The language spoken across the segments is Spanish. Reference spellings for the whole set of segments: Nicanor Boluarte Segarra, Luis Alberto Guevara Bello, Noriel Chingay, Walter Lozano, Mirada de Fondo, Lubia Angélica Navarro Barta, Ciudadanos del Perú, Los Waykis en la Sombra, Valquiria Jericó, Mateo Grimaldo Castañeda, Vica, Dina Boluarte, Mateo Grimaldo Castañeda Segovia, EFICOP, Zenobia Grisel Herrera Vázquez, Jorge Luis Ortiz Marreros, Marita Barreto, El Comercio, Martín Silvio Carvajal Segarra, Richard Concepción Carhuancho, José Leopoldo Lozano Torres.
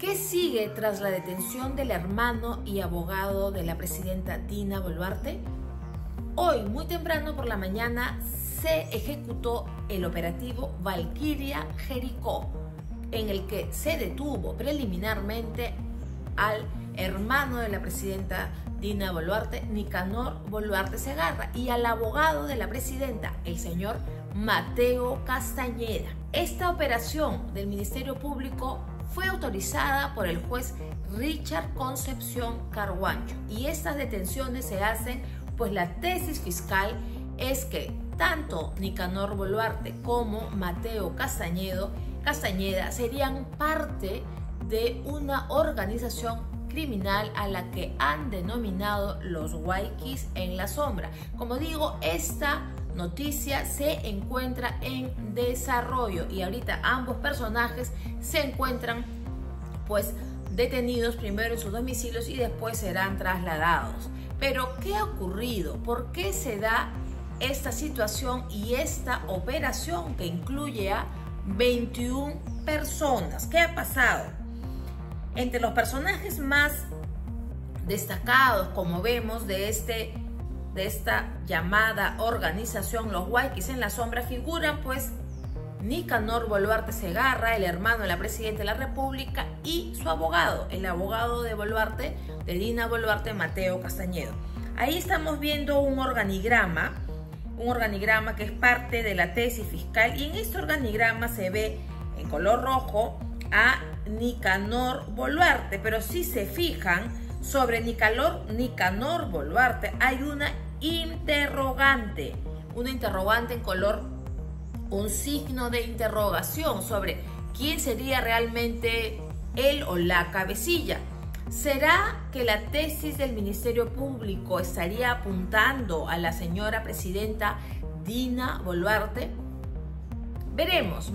¿Qué sigue tras la detención del hermano y abogado de la presidenta Dina Boluarte? Hoy, muy temprano por la mañana, se ejecutó el operativo Valquiria Jericó, en el que se detuvo preliminarmente al hermano de la presidenta Dina Boluarte, Nicanor Boluarte Segarra, y al abogado de la presidenta, el señor Mateo Castañeda. Esta operación del Ministerio Público fue autorizada por el juez Richard Concepción Carhuancho, y estas detenciones se hacen pues la tesis fiscal es que tanto Nicanor Boluarte como Mateo Castañeda serían parte de una organización criminal a la que han denominado los Waykis en la Sombra. Como digo, esta noticia se encuentra en desarrollo y ahorita ambos personajes se encuentran pues detenidos primero en sus domicilios y después serán trasladados. Pero ¿qué ha ocurrido? ¿Por qué se da esta situación y esta operación que incluye a 21 personas? ¿Qué ha pasado? Entre los personajes más destacados, como vemos, de esta llamada organización Los Waykis en la Sombra, figuran pues Nicanor Boluarte Segarra, el hermano de la presidenta de la República, y su abogado, el abogado de Boluarte, de Dina Boluarte, Mateo Castañeda. Ahí estamos viendo un organigrama que es parte de la tesis fiscal, y en este organigrama se ve en color rojo a Nicanor Boluarte, pero si se fijan, sobre Nicanor Boluarte hay una interrogante en color, un signo de interrogación sobre quién sería realmente él o la cabecilla. ¿Será que la tesis del Ministerio Público estaría apuntando a la señora presidenta Dina Boluarte? Veremos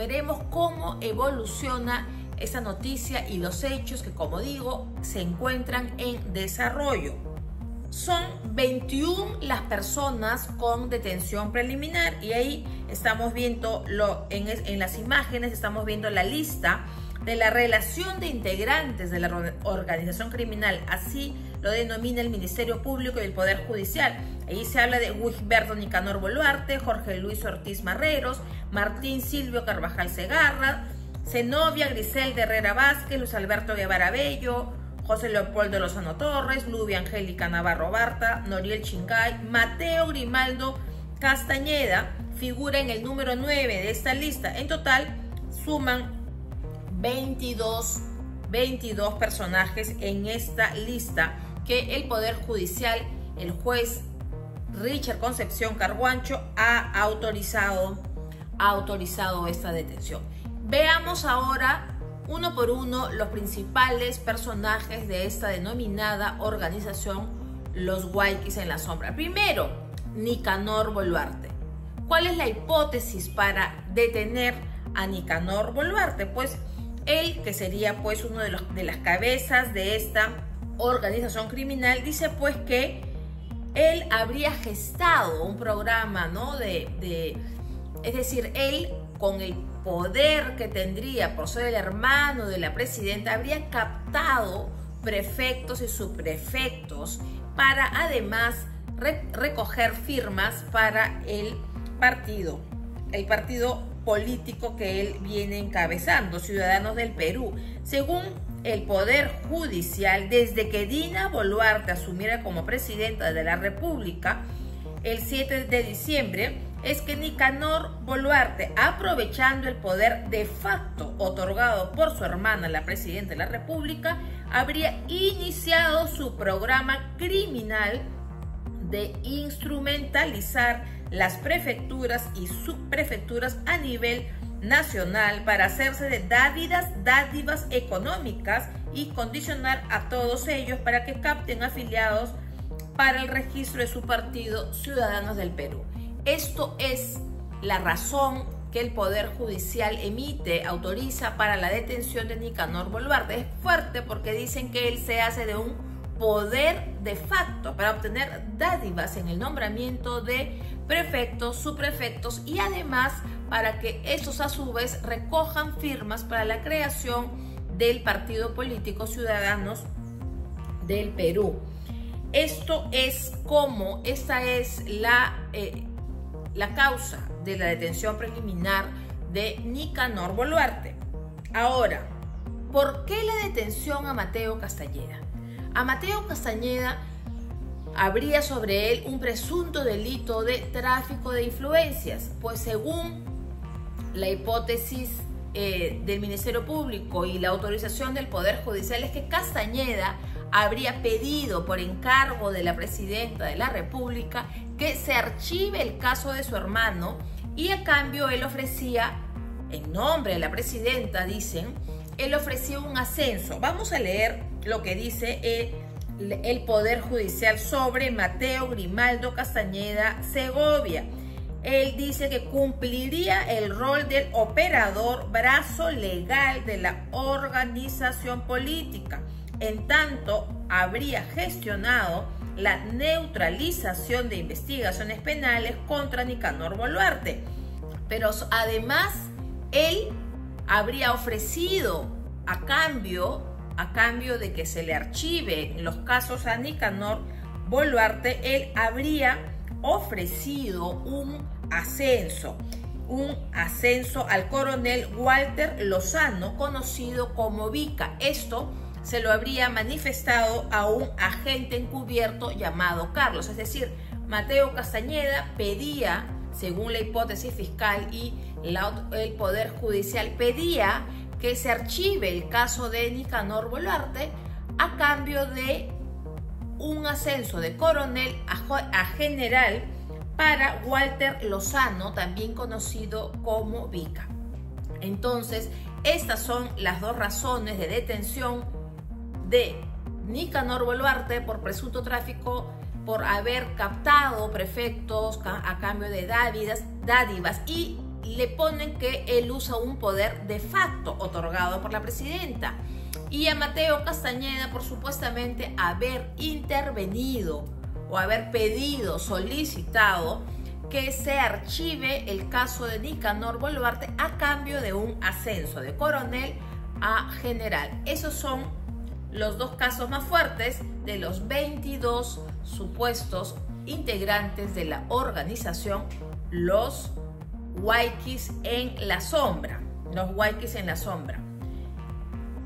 cómo evoluciona esta noticia y los hechos que, como digo, se encuentran en desarrollo. Son 21 las personas con detención preliminar, y ahí estamos viendo en las imágenes, estamos viendo la lista de la relación de integrantes de la organización criminal, así lo denomina el Ministerio Público y el Poder Judicial. Ahí se habla de Luisberto Nicanor Boluarte, Jorge Luis Ortiz Marreros, Martín Silvio Carvajal Segarra, Zenobia Grisel Herrera Vázquez, Luis Alberto Guevara Bello, José Leopoldo Lozano Torres, Lubia Angélica Navarro Barta, Noriel Chingay. Mateo Grimaldo Castañeda figura en el número 9 de esta lista. En total suman 22 personajes en esta lista que el Poder Judicial, el juez Richard Concepción Carhuancho, ha autorizado esta detención. Veamos ahora uno por uno los principales personajes de esta denominada organización Los Waykis en la Sombra. Primero, Nicanor Boluarte. ¿Cuál es la hipótesis para detener a Nicanor Boluarte? Pues él, que sería pues uno de las cabezas de esta organización criminal, dice pues que él habría gestado un programa, ¿no? Es decir, él, con el poder que tendría por ser el hermano de la presidenta, habría captado prefectos y subprefectos para además recoger firmas para el partido político que él viene encabezando, Ciudadanos del Perú. Según el Poder Judicial, desde que Dina Boluarte asumiera como presidenta de la República el 7 de diciembre, es que Nicanor Boluarte, aprovechando el poder de facto otorgado por su hermana, la presidenta de la República, habría iniciado su programa criminal de instrumentalizar las prefecturas y subprefecturas a nivel nacional para hacerse de dádivas económicas y condicionar a todos ellos para que capten afiliados para el registro de su partido, Ciudadanos del Perú. Esto es la razón que el Poder Judicial autoriza para la detención de Nicanor Boluarte. Es fuerte porque dicen que él se hace de un poder de facto para obtener dádivas en el nombramiento de prefectos, subprefectos, y además para que estos a su vez recojan firmas para la creación del partido político Ciudadanos del Perú. Esto es como, esta es la causa de la detención preliminar de Nicanor Boluarte. Ahora, ¿por qué la detención a Mateo Castañeda? A Mateo Castañeda habría sobre él un presunto delito de tráfico de influencias, pues según la hipótesis del Ministerio Público y la autorización del Poder Judicial es que Castañeda habría pedido por encargo de la Presidenta de la República que se archive el caso de su hermano y a cambio él ofrecía, en nombre de la Presidenta, dicen, él ofrecía un ascenso. Vamos a leer lo que dice el Poder Judicial sobre Mateo Grimaldo Castañeda Segovia. Él dice que cumpliría el rol del operador, brazo legal de la organización política. En tanto, habría gestionado la neutralización de investigaciones penales contra Nicanor Boluarte. Pero además, él habría ofrecido a cambio de que se le archiven los casos a Nicanor Boluarte, él habría ofrecido un ascenso al coronel Walter Lozano, conocido como Vica. Esto se lo habría manifestado a un agente encubierto llamado Carlos. Es decir, Mateo Castañeda pedía, según la hipótesis fiscal y el Poder Judicial, pedía que se archive el caso de Nicanor Boluarte a cambio de un ascenso de coronel a general para Walter Lozano, también conocido como Vica. Entonces, estas son las dos razones de detención de Nicanor Boluarte por presunto tráfico, por haber captado prefectos a cambio de dádivas, y le ponen que él usa un poder de facto otorgado por la Presidenta, y a Mateo Castañeda por supuestamente haber intervenido o haber pedido, solicitado que se archive el caso de Nicanor Boluarte a cambio de un ascenso de coronel a general. Esos son los dos casos más fuertes de los 22 supuestos integrantes de la organización Los Waykis en la Sombra. Los Waykis en la Sombra.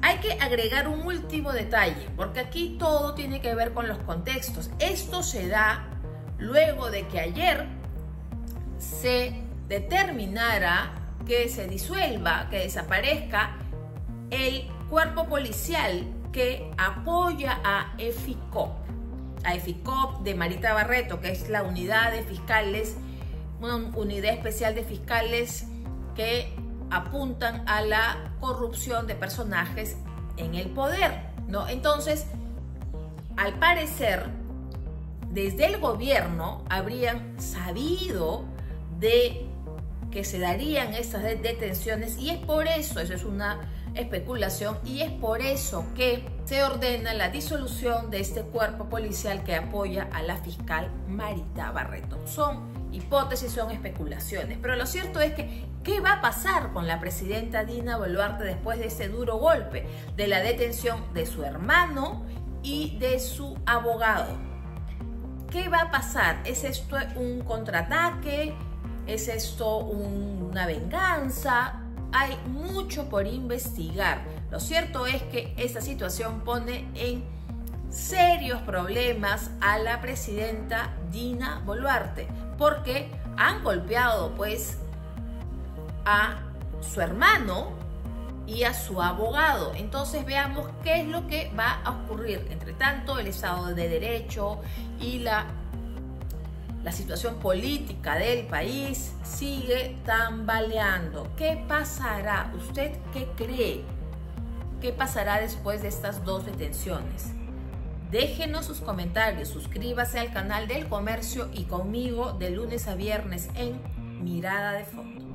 Hay que agregar un último detalle, porque aquí todo tiene que ver con los contextos. Esto se da luego de que ayer se determinara que se disuelva, que desaparezca el cuerpo policial que apoya a EFICOP. A EFICOP de Marita Barreto, que es la unidad de fiscales, una unidad especial de fiscales que apuntan a la corrupción de personajes en el poder, ¿no? Entonces, al parecer, desde el gobierno habrían sabido de que se darían estas detenciones, y es por eso es una especulación, y es por eso que se ordena la disolución de este cuerpo policial que apoya a la fiscal Marita Barreto. Son hipótesis, son especulaciones, pero lo cierto es que ¿qué va a pasar con la presidenta Dina Boluarte después de ese duro golpe de la detención de su hermano y de su abogado? ¿Qué va a pasar? ¿Es esto un contraataque? ¿Es esto una venganza? Hay mucho por investigar. Lo cierto es que esta situación pone en serios problemas a la presidenta Dina Boluarte, porque han golpeado pues a su hermano y a su abogado. Entonces veamos qué es lo que va a ocurrir. Entre tanto, el Estado de Derecho y la situación política del país sigue tambaleando. ¿Qué pasará? ¿Usted qué cree? ¿Qué pasará después de estas dos detenciones? Déjenos sus comentarios, suscríbase al canal del Comercio y conmigo de lunes a viernes en Mirada de Fondo.